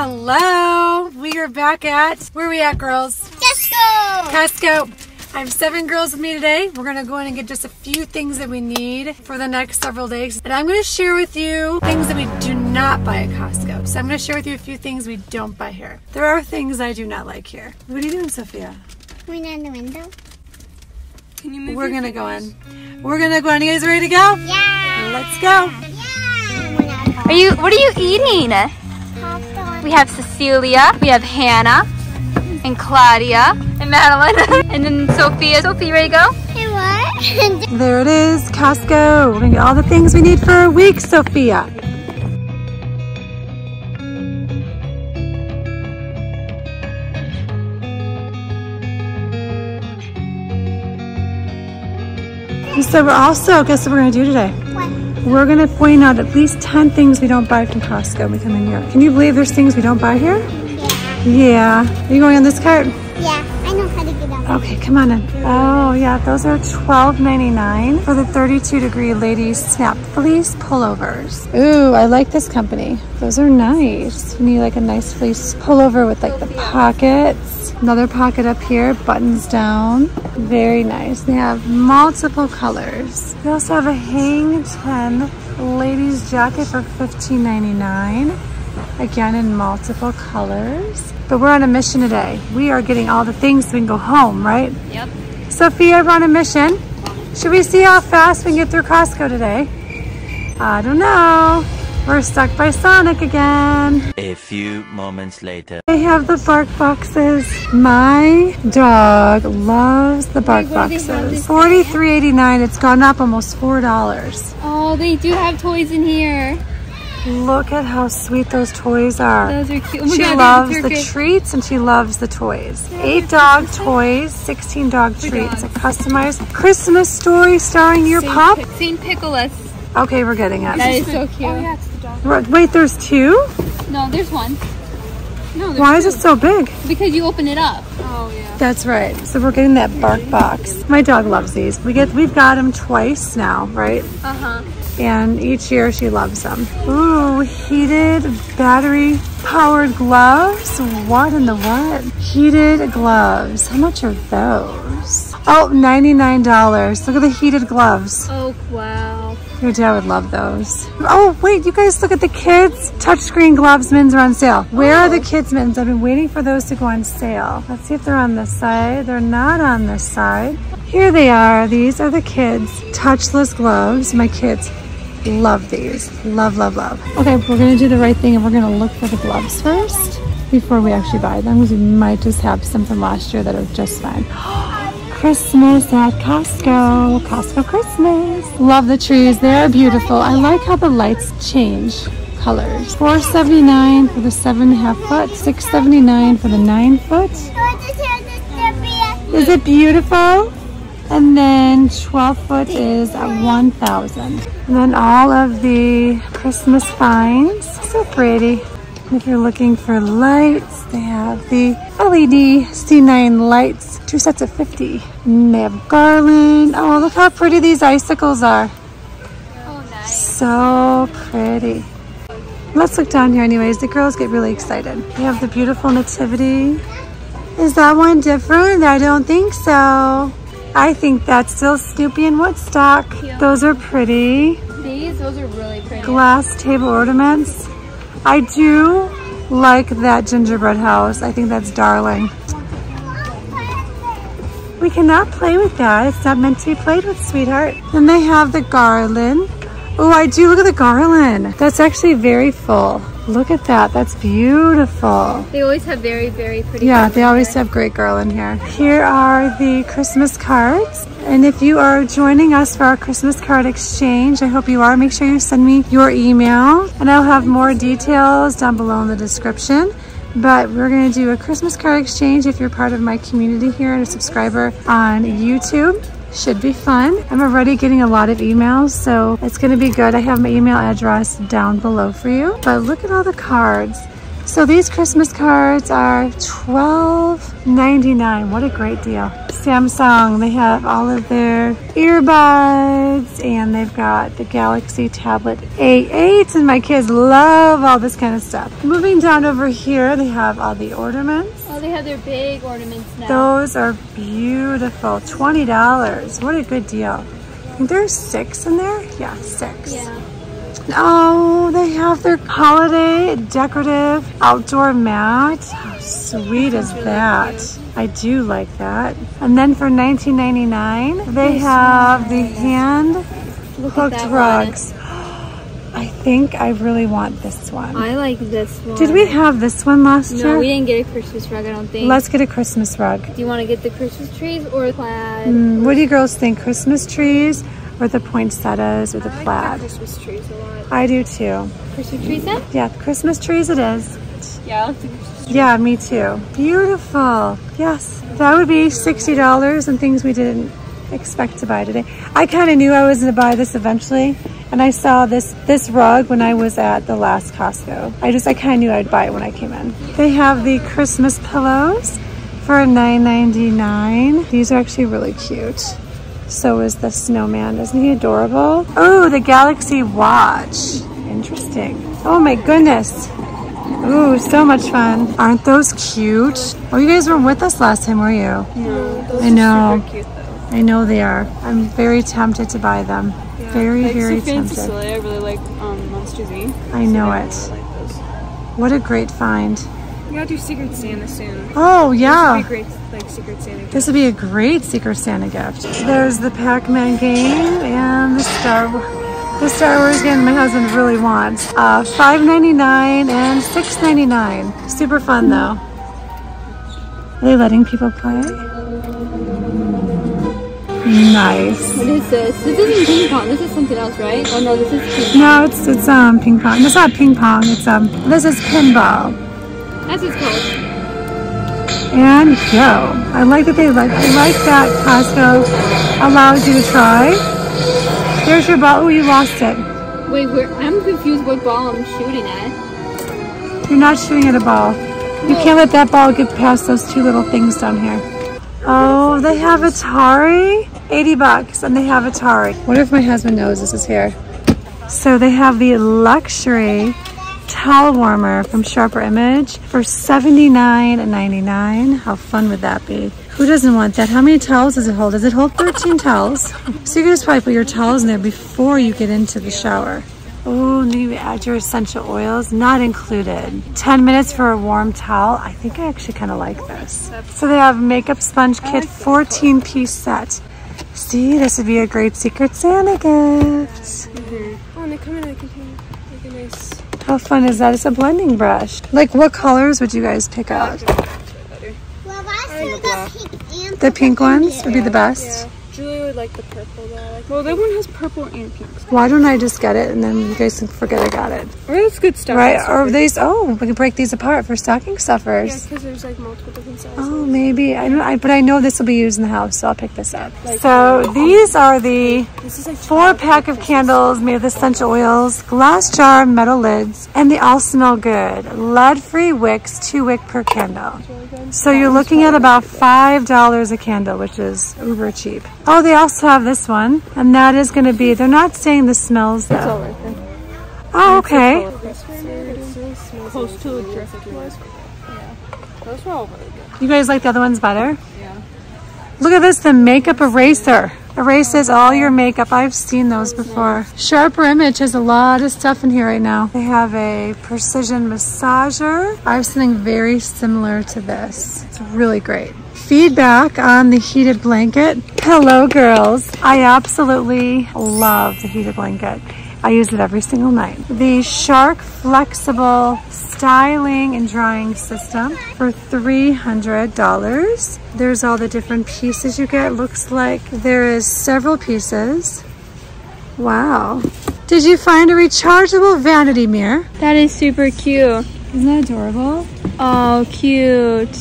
Hello, we are back at, where are we at, girls? Costco. I have 7 girls with me today. We're gonna go in and get just a few things that we need for the next several days. And I'm gonna share with you things that we do not buy at Costco. So I'm gonna share with you a few things we don't buy here. There are things I do not like here. What are you doing, Sophia? We're not in the window. Can you move We're gonna fingers? Go in. We're gonna go in. You guys ready to go? Yeah! Let's go. Yeah! What are you eating? Pop-Tarts. We have Cecilia, we have Hannah, and Claudia, and Madeline, and then Sophia. Sophie, you ready to go? Hey, what? There it is, Costco. We're gonna get all the things we need for a week, Sophia. And so we're also, guess what we're gonna do today? What? We're gonna point out at least 10 things we don't buy from Costco when we come in here. Can you believe there's things we don't buy here? Yeah. Are you going on this cart? Yeah, I know how to get up. Okay, come on in. Oh yeah, those are $12.99 for the 32-degree ladies snap fleece pullovers. Ooh, I like this company. Those are nice. You need like a nice fleece pullover with like the pockets. Another pocket up here, buttons down. Very nice. They have multiple colors. They also have a hang 10 ladies jacket for $15.99. Again, in multiple colors. But we're on a mission today. We are getting all the things so we can go home, right? Yep. Sophia, we're on a mission. Should we see how fast we can get through Costco today? I don't know. We're stuck by Sonic again. A few moments later. They have the Bark Boxes. My dog loves the Bark Boxes. $43.89. It's gone up almost $4. Oh, they do have toys in here. Look at how sweet those toys are. Those are cute. Oh my God, loves the treats and she loves the toys. 8 dog toys, 16 dog treats. A customized Christmas story starring your pop? Saint Nicholas. Okay, we're getting it. That is so cute. Oh, yeah, it's the dog. Wait, there's 2? No, there's 1. No, there's 2. Why is it so big? Because you open it up. Oh, yeah. That's right. So we're getting that Bark Box. My dog loves these. We've got them twice now, right? Uh-huh. And each year she loves them. Ooh, heated battery powered gloves. What in the what? Heated gloves. How much are those? Oh, $99. Look at the heated gloves. Oh, wow. Your dad would love those. Oh, wait, you guys, look at the kids. Touchscreen gloves, men's are on sale. Where are the kids' men's? I've been waiting for those to go on sale. Let's see if they're on this side. They're not on this side. Here they are. These are the kids' touchless gloves. My kids love these. Love, love, love. Okay, we're gonna do the right thing and we're gonna look for the gloves first before we actually buy them because we might just have some from last year that are just fine. Christmas at Costco. Costco Christmas. Love the trees. They are beautiful. I like how the lights change colors. $4.79 for the 7.5 foot. $6.79 for the 9 foot. Is it beautiful? And then 12 foot is at $1,000. And then all of the Christmas finds. So pretty. If you're looking for lights, they have the LED C9 lights, 2 sets of 50. And they have garland. Oh, look how pretty these icicles are. Oh, nice. So pretty. Let's look down here anyways. The girls get really excited. They have the beautiful nativity. Is that one different? I don't think so. I think that's still Snoopy and Woodstock. Cute. Those are pretty. Those are really pretty. Glass table ornaments. I do like that gingerbread house. I think that's darling. We cannot play with that. It's not meant to be played with, sweetheart. Then they have the garland. Oh, I do. Look at the garland. That's actually very full. Look at that. That's beautiful. They always have very, very pretty. Yeah, they always have great garland here. Here are the Christmas cards. And if you are joining us for our Christmas card exchange, I hope you are, make sure you send me your email. And I'll have more details down below in the description. But we're going to do a Christmas card exchange if you're part of my community here and a subscriber on YouTube. Should be fun. I'm already getting a lot of emails, so it's going to be good. I have my email address down below for you. But look at all the cards. So these Christmas cards are $12.99. What a great deal. Samsung, they have all of their earbuds, and they've got the Galaxy Tablet A8, and my kids love all this kind of stuff. Moving down over here, they have all the ornaments. Oh, they have their big ornaments now. Those are beautiful. $20. What a good deal. I think there's 6 in there? Yeah, 6. Yeah. Oh, they have their holiday decorative outdoor mat. How sweet is that? I do like that. And then for $19.99, they have the hand-hooked rugs. I think I really want this one. I like this one. Did we have this one last year? No, we didn't get a Christmas rug, I don't think. Let's get a Christmas rug. Do you want to get the Christmas trees or the plaid? What do you girls think? Christmas trees? Or the poinsettias, or the plaid. I like the Christmas trees a lot. I do too. Christmas trees then? Yeah, Christmas trees it is. Yeah, I like the Christmas trees. Yeah, me too. Beautiful. Yes, that would be $60 and things we didn't expect to buy today. I kind of knew I was going to buy this eventually, and I saw this rug when I was at the last Costco. I kind of knew I'd buy it when I came in. They have the Christmas pillows for $9.99. These are actually really cute. So is the snowman. Isn't he adorable? Oh, the Galaxy Watch. Interesting. Oh my goodness. Ooh, so much fun. Aren't those cute? Oh, you guys weren't with us last time, were you? No, those I know. Are super cute, though. I know they are. I'm very tempted to buy them. Yeah, very tempted. Silly. I really like Monsters, Inc. I know it. Really like those. What a great find. We gotta do Secret Santa soon. Oh, yeah. This would be a great, like, Secret Santa gift. This would be a great Secret Santa gift. There's the Pac-Man game and the Star Wars game my husband really wants. $5.99 and $6.99. Super fun, though. Are they letting people play? Nice. What is this? This isn't ping pong. This is something else, right? Oh, no, this is ping pong. No, it's ping pong. It's not ping pong. This is pinball. That's what's called. And go. I like that I like that Costco allows you to try. There's your ball. Oh, you lost it. Wait, I'm confused what ball I'm shooting at. You're not shooting at a ball. You can't let that ball get past those two little things down here. Oh, they have Atari. $80 and they have Atari. What if my husband knows this is here? So they have the luxury towel warmer from Sharper Image for $79.99. How fun would that be? Who doesn't want that? How many towels does it hold? Does it hold 13 towels? So you can just probably put your towels in there before you get into the shower. Oh, and then you add your essential oils, not included. 10 minutes for a warm towel. I think I actually kind of like this. So they have makeup sponge kit, 14-piece set. See, this would be a great Secret Santa gift. Oh, and they come in a container. Like a nice... How fun is that? It's a blending brush. Like, what colors would you guys pick out? Well, the pink ones would be the best. Yeah. Julie would like the purple though. Well, that one has purple and pink. Why don't I just get it and then you guys can forget I got it? Or that's good stuff. Right? Or these? Oh, we can break these apart for stocking stuffers. Yeah, because there's like multiple different sizes. Oh, maybe. But I know this will be used in the house, so I'll pick this up. Like, so these are the like 4-pack of candles made with essential oils, glass jar, metal lids, and they all smell good. Lead-free wicks, 2 wicks per candle. So you're looking at about $5 a candle, which is uber cheap. Oh, they also have this one, and that is going to be, they're not saying the smells though. Oh, okay. You guys like the other ones better? Yeah. Look at this, the makeup eraser. Erases all your makeup. I've seen those before. Sharper Image has a lot of stuff in here right now. They have a precision massager. I have something very similar to this. It's really great. Feedback on the heated blanket. Hello, girls. I absolutely love the heated blanket. I use it every single night. The Shark Flexible Styling and Drying System for $300. There's all the different pieces you get. Looks like there is several pieces. Wow. Did you find a rechargeable vanity mirror? That is super cute. Isn't that adorable? Oh, cute.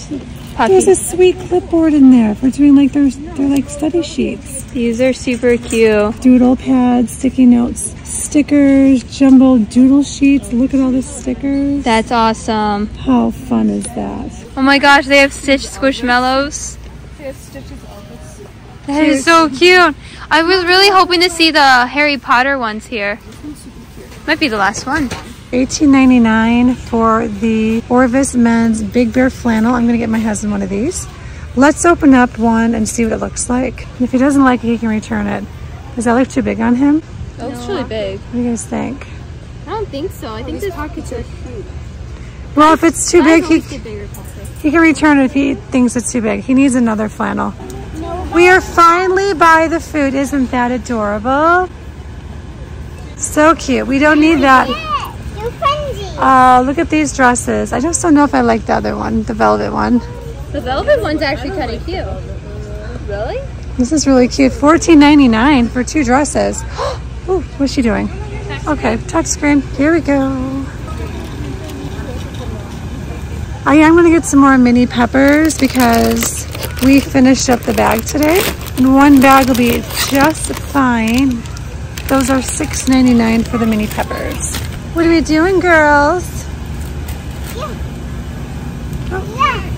Poppy. There's a sweet clipboard in there for doing like they're like study sheets. These are super cute. Doodle pads, sticky notes, stickers, jumbo doodle sheets. Look at all the stickers. That's awesome. How fun is that? Oh my gosh, they have stitched Squishmallows. They have stitches all this. That is so cute. I was really hoping to see the Harry Potter ones here. Might be the last one. $18.99 for the Orvis men's Big Bear flannel. I'm gonna get my husband one of these. Let's open up one and see what it looks like. And if he doesn't like it, he can return it. Does that look too big on him? That looks really big. What do you guys think? I don't think so. I think these pockets are huge. Well, if it's too big, he can return it if he thinks it's too big. He needs another flannel. We are finally by the food. Isn't that adorable? So cute. We don't need that. Look at these dresses. I just don't know if I like the other one, the velvet one. The velvet one's actually kind of cute. Really? This is really cute. $14.99 for two dresses. Oh, what's she doing? Okay, touch screen. Here we go. I am going to get some more mini peppers because we finished up the bag today. And one bag will be just fine. Those are $6.99 for the mini peppers. What are we doing, girls? Yeah. Oh. Yeah.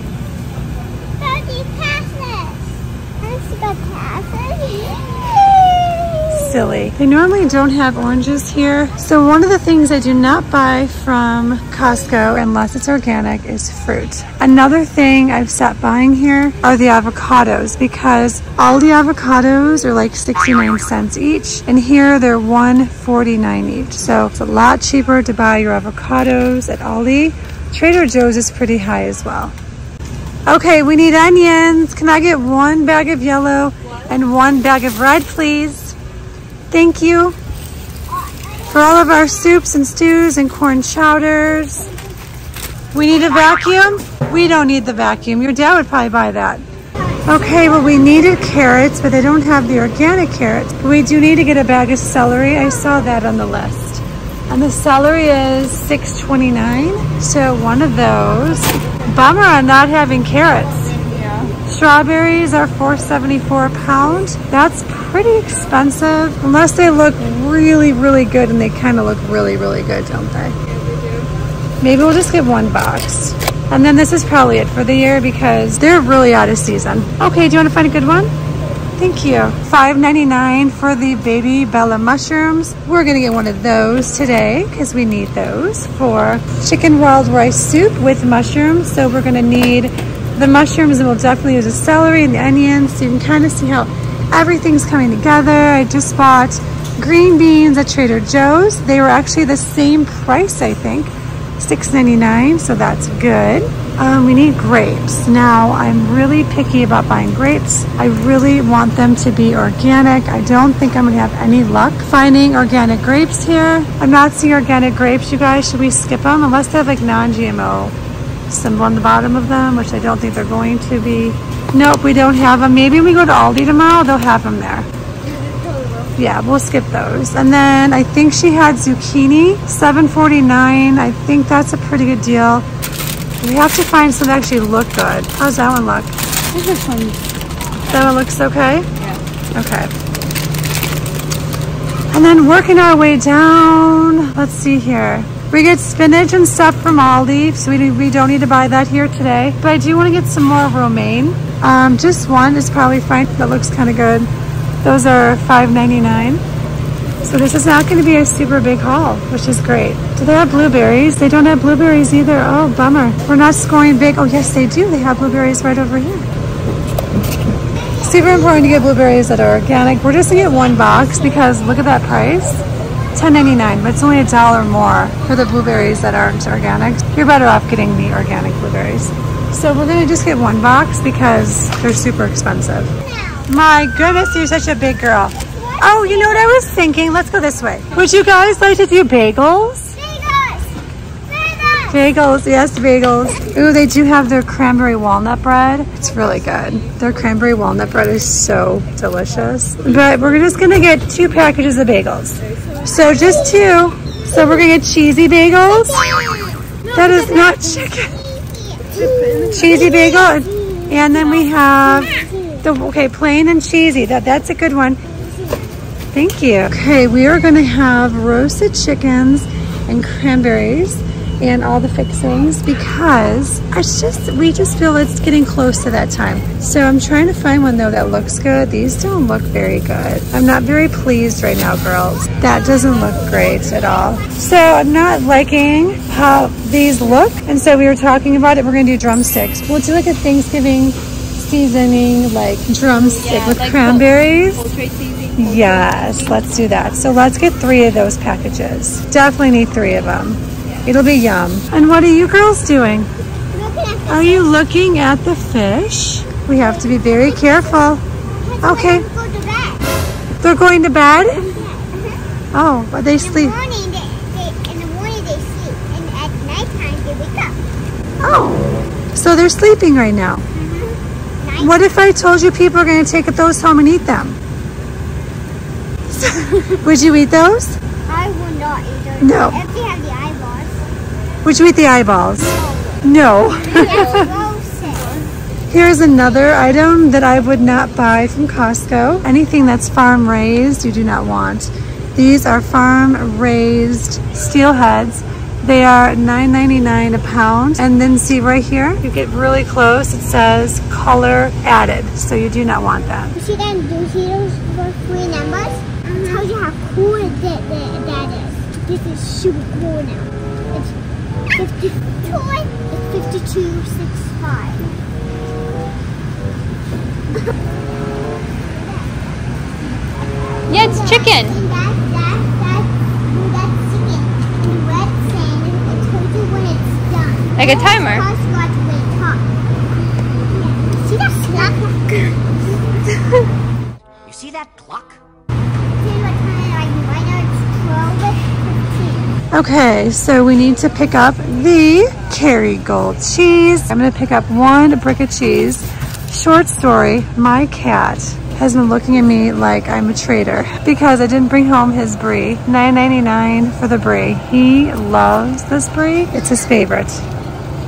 Daddy, pass it. Silly. They normally don't have oranges here. So one of the things I do not buy from Costco, unless it's organic, is fruit. Another thing I've stopped buying here are the avocados, because all the avocados are like 69 cents each, and here they're $1.49 each. So it's a lot cheaper to buy your avocados at Aldi. Trader Joe's is pretty high as well. Okay, we need onions. Can I get one bag of yellow and one bag of red, please? Thank you. For all of our soups and stews and corn chowders. We need a vacuum? We don't need the vacuum. Your dad would probably buy that. Okay, well, we needed carrots, but they don't have the organic carrots. We do need to get a bag of celery. I saw that on the list. And the celery is $6.29, so one of those. Bummer on not having carrots. Yeah. Strawberries are $4.74 a pound. That's pretty expensive, unless they look really, really good, and they kind of look really, really good, don't they? Maybe we'll just get one box. And then this is probably it for the year because they're really out of season. Okay, do you want to find a good one? Thank you. $5.99 for the baby Bella mushrooms. We're gonna get one of those today because we need those for chicken wild rice soup with mushrooms. So we're gonna need the mushrooms, and we'll definitely use the celery and the onions. So you can kind of see how everything's coming together. I just bought green beans at Trader Joe's. They were actually the same price, I think. $6.99, so that's good. We need grapes. Now, I'm really picky about buying grapes. I really want them to be organic. I don't think I'm gonna have any luck finding organic grapes here. I'm not seeing organic grapes, you guys. Should we skip them? Unless they have like non-GMO symbol on the bottom of them, which I don't think they're going to be. Nope, we don't have them. Maybe when we go to Aldi tomorrow, they'll have them there. Yeah, we'll skip those. And then I think she had zucchini, $7.49. I think that's a pretty good deal. We have to find some that actually look good. How's that one look? That one looks okay? Yeah. Okay. And then working our way down, let's see here. We get spinach and stuff from Aldi, so we don't need to buy that here today. But I do want to get some more romaine. Just one is probably fine. That looks kind of good. Those are $5.99. So this is not gonna be a super big haul, which is great. Do they have blueberries? They don't have blueberries either. Oh, bummer. We're not scoring big. Oh, yes, they do. They have blueberries right over here. Super important to get blueberries that are organic. We're just gonna get one box because look at that price. $10.99, but it's only $1 more for the blueberries that aren't organic. You're better off getting the organic blueberries. So we're gonna just get one box because they're super expensive. My goodness, you're such a big girl. Oh, you know what I was thinking? Let's go this way. Would you guys like to do bagels? Bagels! Bagels! Bagels, yes, bagels. Ooh, they do have their cranberry walnut bread. It's really good. Their cranberry walnut bread is so delicious. But we're just gonna get two packages of bagels. So just two. So we're gonna get cheesy bagels. That is not chicken. Cheesy bagel. And then we have the, okay, plain and cheesy. That's a good one. Thank you. Okay, we are gonna have roasted chickens and cranberries and all the fixings because it's just, we just feel it's getting close to that time. So I'm trying to find one though that looks good. These don't look very good. I'm not very pleased right now, girls. That doesn't look great at all. So I'm not liking how these look. And so we were talking about it. We're gonna do drumsticks. We'll do like a Thanksgiving seasoning, like drumstick with like cranberries. Yes, let's do that. So let's get 3 of those packages. Definitely need 3 of them. It'll be yum. And what are you girls doing? Are you looking at the fish? We have to be very careful. Okay. They're going to bed? Oh, but they sleep. In the morning they sleep, and at nighttime they wake up. Oh, so they're sleeping right now. What if I told you people are going to take those home and eat them? Would you eat those? I would not eat those. No. If they have the eyeballs. Would you eat the eyeballs? No. No. Here's another item that I would not buy from Costco. Anything that's farm raised, you do not want. These are farm raised steelheads. They are $9.99 a pound. And then see right here, you get really close, it says color added. So you do not want that. You see them, do you see those 3 numbers? Tell you how cool that is. This is super cool now. It's 52, it's 5265. Yeah, it's chicken. And that's chicken. And red sand, it tells you when it's done. Like a timer. Yeah. See that clock? You see that clock? Okay, so we need to pick up the Kerrygold cheese. I'm gonna pick up 1 brick of cheese. Short story, my cat has been looking at me like I'm a traitor because I didn't bring home his brie. $9.99 for the brie. He loves this brie, it's his favorite.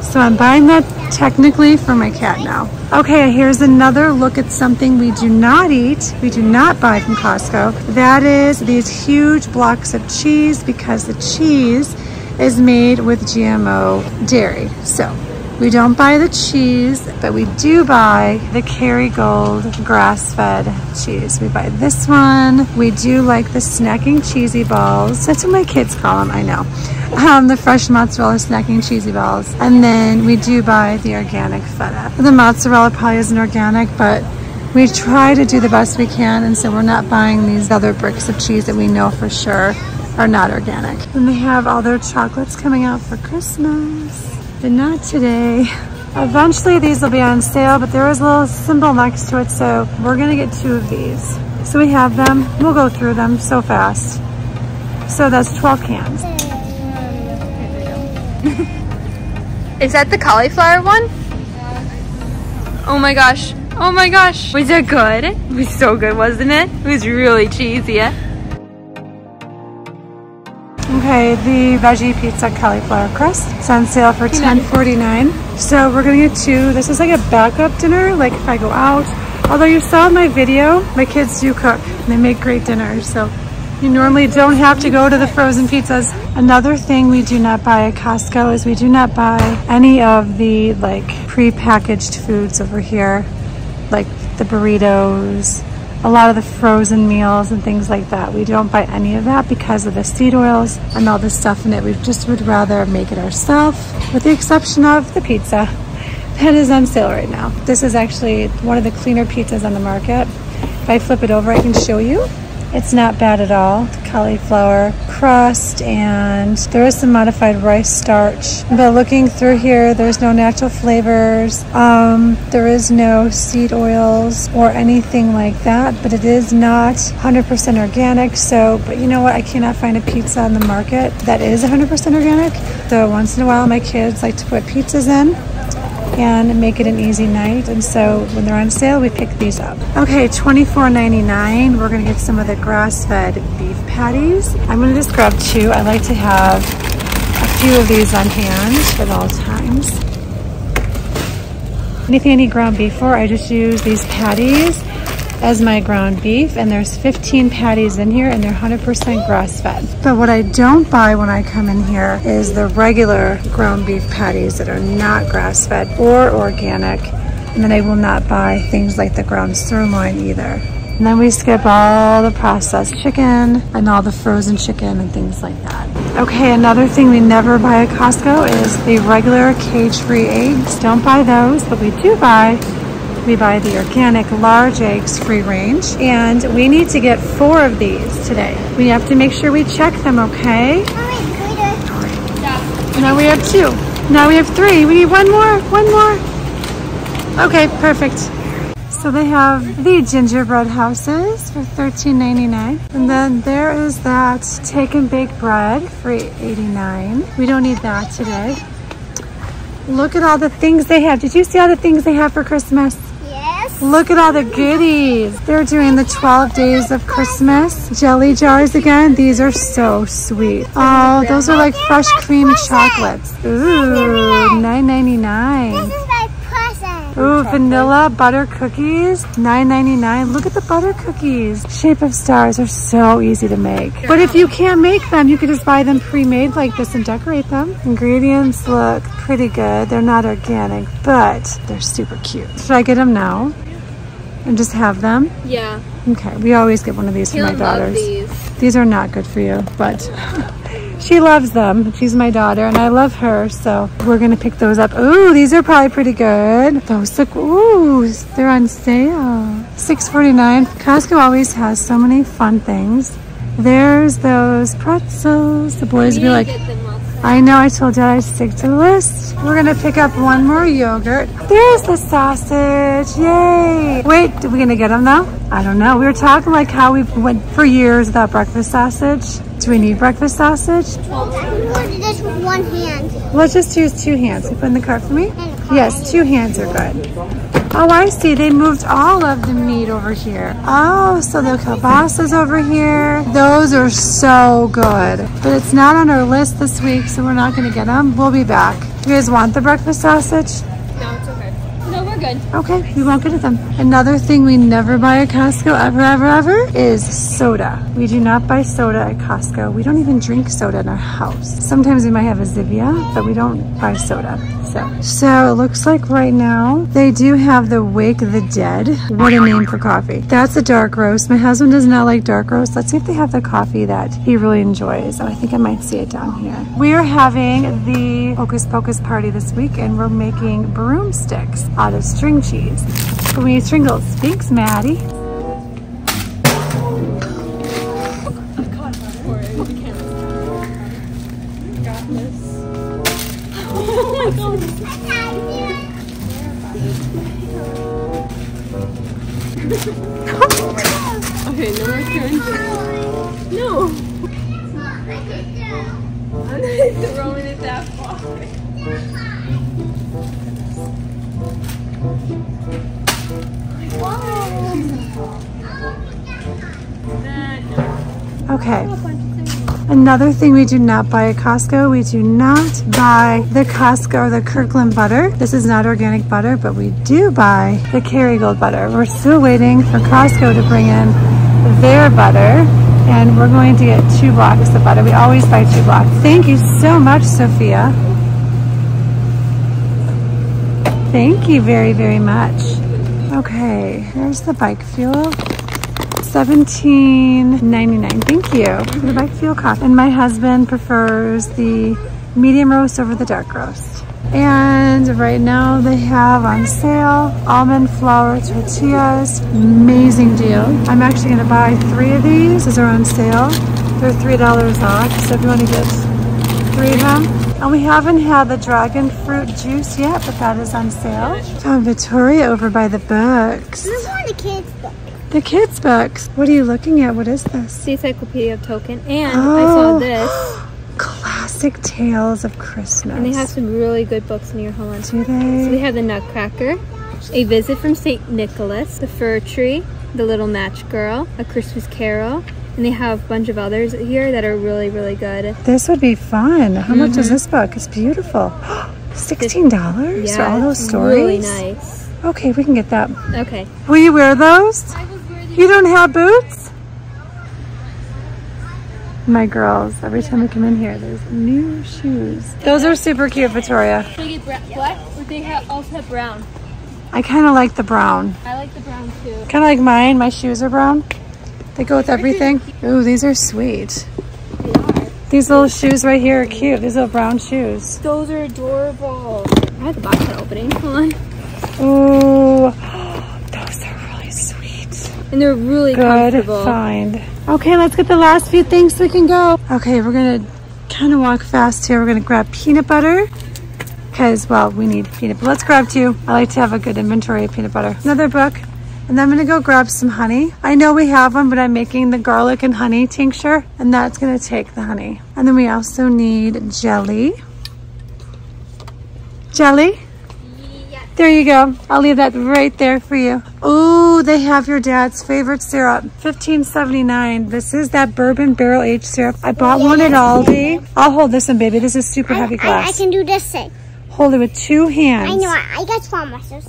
So I'm buying that technically for my cat now. Okay, here's another look at something we do not eat, we do not buy from Costco. That is these huge blocks of cheese because the cheese is made with GMO dairy. So we don't buy the cheese, but we do buy the Kerrygold grass-fed cheese. We buy this one. We do like the snacking cheesy balls. That's what my kids call them, I know. The fresh mozzarella snacking cheesy balls. And then we do buy the organic feta. The mozzarella probably isn't organic, but we try to do the best we can, and so we're not buying these other bricks of cheese that we know for sure are not organic. And they have all their chocolates coming out for Christmas. But not today. Eventually these will be on sale, but there is a little symbol next to it, so we're gonna get 2 of these. So we have them, we'll go through them so fast. So that's 12 cans. Is that the cauliflower one? Oh my gosh, oh my gosh. Was that good? It was so good, wasn't it? It was really cheesy. Okay, the veggie pizza cauliflower crust. It's on sale for $10.49. So we're gonna get 2. This is like a backup dinner, like if I go out. Although you saw in my video, my kids do cook and they make great dinners. So you normally don't have to go to the frozen pizzas. Another thing we do not buy at Costco is we do not buy any of the like pre-packaged foods over here, like the burritos, a lot of the frozen meals and things like that. We don't buy any of that because of the seed oils and all the stuff in it. We just would rather make it ourselves, with the exception of the pizza that is on sale right now. This is actually one of the cleaner pizzas on the market. If I flip it over, I can show you. It's not bad at all. The cauliflower crust, and there is some modified rice starch. But looking through here, there's no natural flavors. There is no seed oils or anything like that, but it is not 100% organic. So, but you know what? I cannot find a pizza on the market that is 100% organic. So once in a while, my kids like to put pizzas in and make it an easy night, and so when they're on sale we pick these up. Okay, $24.99. We're gonna get some of the grass-fed beef patties. I'm gonna just grab 2. I like to have a few of these on hand at all times. Anything I need ground beef for, I just use these patties as my ground beef, and there's 15 patties in here and they're 100% grass-fed. But what I don't buy when I come in here is the regular ground beef patties that are not grass-fed or organic, and then I will not buy things like the ground sirloin either. And then we skip all the processed chicken and all the frozen chicken and things like that. Okay, another thing we never buy at Costco is the regular cage-free eggs. Don't buy those, but we buy the organic large eggs free range, and we need to get 4 of these today. We have to make sure we check them, okay? Alright. Now we have 2. Now we have 3. We need one more. Okay, perfect. So they have the gingerbread houses for $13.99. And then there is that take and bake bread for $8.89. We don't need that today. Look at all the things they have. Did you see all the things they have for Christmas? Look at all the goodies. They're doing the 12 days of Christmas. Jelly jars again. These are so sweet. Oh, those are like fresh cream chocolates. Ooh, $9.99. This is my present. Ooh, vanilla butter cookies, $9.99. Look at the butter cookies. Shape of stars are so easy to make. But if you can't make them, you could just buy them pre-made like this and decorate them. Ingredients look pretty good. They're not organic, but they're super cute. Should I get them now? And just have them? Yeah. Okay, we always get one of these for my daughters. These are not good for you, but she loves them. She's my daughter and I love her, so we're gonna pick those up. Ooh, these are probably pretty good. Those look, ooh, they're on sale. $6.49. Costco always has so many fun things. There's those pretzels. The boys will be like, I know, I told you I'd stick to the list. We're gonna pick up one more yogurt. There's the sausage, yay. Wait, are we gonna get them though? I don't know, we were talking like how we went for years without breakfast sausage. Do we need breakfast sausage? Just with one hand. Let's just use 2 hands. You put in the cart for me? Yes, 2 hands are good. Oh, I see, they moved all of the meat over here. Oh, so the kielbasa's over here. Those are so good. But it's not on our list this week, so we're not gonna get them. We'll be back. You guys want the breakfast sausage? No, it's okay. No, we're good. Okay, we won't get at them. Another thing we never buy at Costco ever is soda. We do not buy soda at Costco. We don't even drink soda in our house. Sometimes we might have a Zivia, but we don't buy soda. So it looks like right now they do have the Wake the Dead. What a name for coffee. That's a dark roast. My husband does not like dark roast. Let's see if they have the coffee that he really enjoys. And I think I might see it down here. We are having the Hocus Pocus party this week, and we're making broomsticks out of string cheese. But we need Stringles. Thanks, Maddie. Okay, no more turns. No! I'm not throwing it that far. Okay. Another thing we do not buy at Costco, we do not buy the Costco or the Kirkland butter. This is not organic butter, but we do buy the Kerrygold butter. We're still waiting for Costco to bring in their butter, and we're going to get 2 blocks of butter. We always buy 2 blocks. Thank you so much, Sophia. Thank you very, very much. Okay, here's the bike fuel. $17.99. Thank you for the bike fuel coffee. And my husband prefers the medium roast over the dark roast. And right now they have on sale almond flour tortillas. Amazing deal. I'm actually going to buy 3 of these. These are on sale. They're $3 off. So if you want to get 3 of them. And we haven't had the dragon fruit juice yet, but that is on sale. Found Victoria over by the books. This is one of the kids' books. The kids' books? What are you looking at? What is this? The Encyclopedia of Tolkien. And I saw this. Classic Tales of Christmas. And they have some really good books near home. Do they? So we have The Nutcracker, A Visit from Saint Nicholas, The Fir Tree, The Little Match Girl, A Christmas Carol. And they have a bunch of others here that are really, really good. This would be fun. How much is this book? It's beautiful. $16 for all those stories? Really nice. Okay, we can get that. Okay. Will you wear those? I will wear these. You don't have boots? My girls, every time we come in here, there's new shoes. Those are super cute, Victoria. Should we get black, or they also have brown? I kind of like the brown. I like the brown too. Kind of like mine. My shoes are brown. They go with everything. Ooh, these are sweet. They are. These little shoes right here are cute. These little brown shoes. Those are adorable. I have the box I'm opening. Hold on. Ooh, those are really sweet. And they're really comfortable. Good find. Okay, let's get the last few things so we can go. Okay, we're gonna kind of walk fast here. We're gonna grab peanut butter, because, well, we need peanut butter. Let's grab two. I like to have a good inventory of peanut butter. Another book, and then I'm gonna go grab some honey. I know we have one, but I'm making the garlic and honey tincture, and that's gonna take the honey. And then we also need jelly. Jelly? There you go. I'll leave that right there for you. Oh, they have your dad's favorite syrup. $15.79. This is that bourbon barrel aged syrup. I bought one at Aldi. I'll hold this one, baby. This is super heavy glass. I can do this thing. Hold it with two hands. I know. I got strong muscles.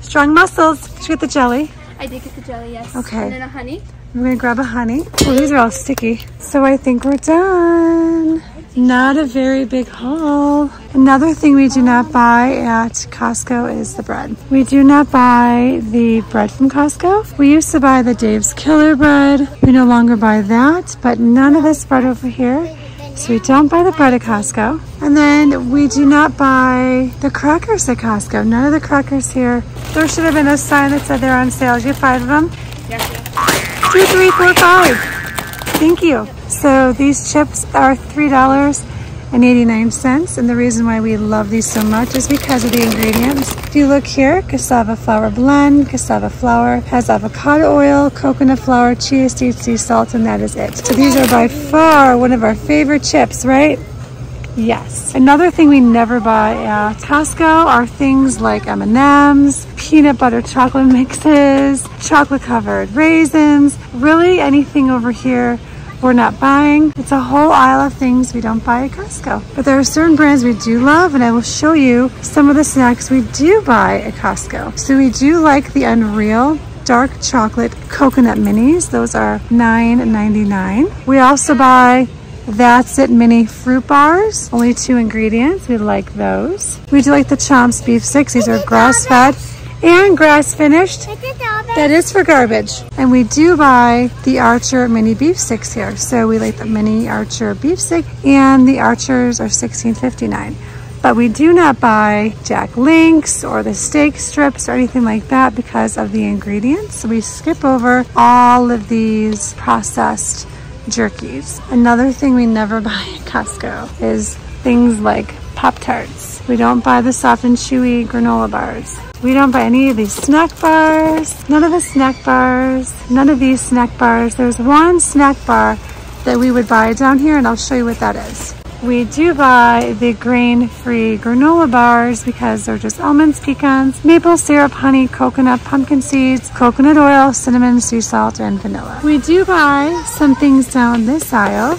Strong muscles. Did you get the jelly? I did get the jelly, yes. Okay. And then a honey. I'm going to grab a honey. Oh, these are all sticky. So I think we're done. Not a very big haul. Another thing we do not buy at Costco is the bread. We do not buy the bread from Costco. We used to buy the Dave's Killer bread. We no longer buy that, but none of this bread over here. So we don't buy the bread at Costco. And then we do not buy the crackers at Costco. None of the crackers here. There should have been a sign that said they're on sale. Did you get 5 of them? Yeah. 2, 3, 4, 5. Thank you. So these chips are $3.89, and the reason why we love these so much is because of the ingredients. If you look here, cassava flour blend, cassava flour has avocado oil, coconut flour, chia seeds, sea salt, and that is it. So these are by far one of our favorite chips, right? Yes. Another thing we never buy at Costco are things like M&Ms, peanut butter chocolate mixes, chocolate covered raisins, really anything over here. We're not buying. It's a whole aisle of things we don't buy at Costco. But there are certain brands we do love, and I will show you some of the snacks we do buy at Costco. So we do like the Unreal Dark Chocolate Coconut Minis. Those are $9.99. We also buy That's It Mini Fruit Bars. Only 2 ingredients. We like those. We do like the Chomps Beef Sticks. These are grass-fed and grass finished. That is for garbage. And we do buy the Archer mini beef sticks here. So we like the mini Archer beef stick, and the Archers are $16.59. But we do not buy Jack Links or the steak strips or anything like that because of the ingredients. So we skip over all of these processed jerkies. Another thing we never buy at Costco is things like Pop-Tarts. We don't buy the soft and chewy granola bars. We don't buy any of these snack bars. None of the snack bars. None of these snack bars. There's one snack bar that we would buy down here, and I'll show you what that is. We do buy the grain-free granola bars because they're just almonds, pecans, maple syrup, honey, coconut, pumpkin seeds, coconut oil, cinnamon, sea salt, and vanilla. We do buy some things down this aisle.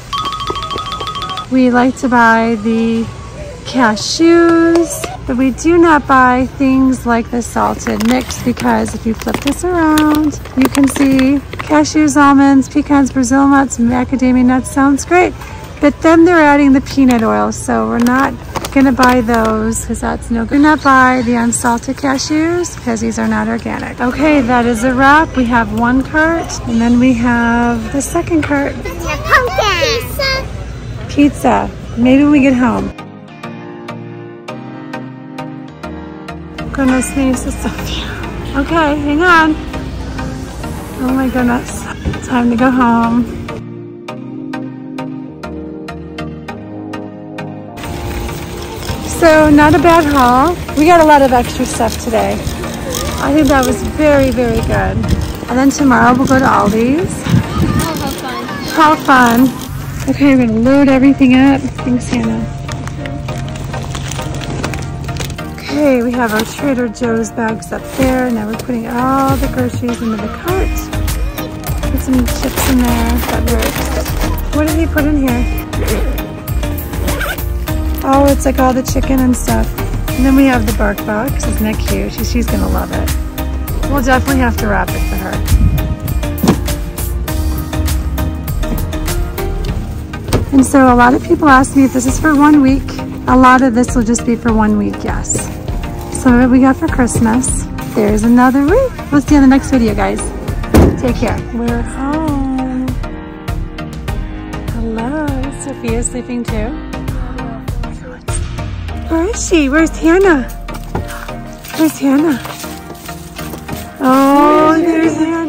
We like to buy the cashews, but we do not buy things like the salted mix because if you flip this around, you can see cashews, almonds, pecans, Brazil nuts, macadamia nuts. Sounds great, but then they're adding the peanut oil, so we're not gonna buy those because that's no good. We're not buy the unsalted cashews because these are not organic. Okay, that is a wrap. We have one cart, and then we have the second cart. Pizza. Maybe when we get home. Goodness me, this is so cute. Okay, hang on. Oh my goodness. Time to go home. So, not a bad haul. We got a lot of extra stuff today. I think that was very, very good. And then tomorrow we'll go to Aldi's. Oh, how fun. How fun. Okay, we're gonna load everything up. Thanks, Hannah. Okay, we have our Trader Joe's bags up there. Now we're putting all the groceries into the cart. Put some chips in there. That works. What did he put in here? Oh, it's like all the chicken and stuff. And then we have the Bark Box. Isn't that cute? She's gonna love it. We'll definitely have to wrap it for her. And so a lot of people ask me if this is for 1 week. A lot of this will just be for 1 week, yes. Some of it we got for Christmas. There's another week. We'll see you in the next video, guys. Take care. We're home. Hello. Is Sophia sleeping too? Where is she? Where's Hannah? Where's Hannah? Oh, there's Hannah.